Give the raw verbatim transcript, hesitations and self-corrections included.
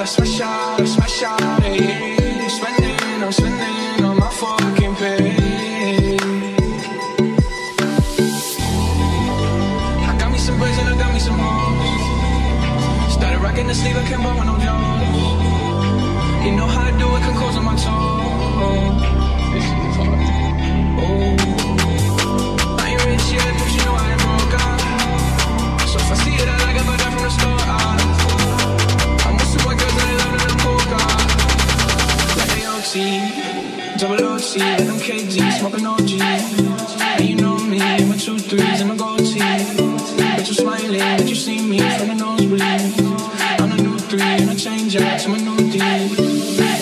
out, I smash out, I smash out, yeah. Spending, I'm spending on my fucking pay. I got me some braids and I got me some hoes. Started rocking the sleeve, I can't buy when I'm young. You know how I do it, can close on my toe. Oh, double O C, M K G, smoking O G. And you know me, my two threes and my gold teeth. But you smiling, but you see me from the nosebleed. I'm a new three and I change out to my new D.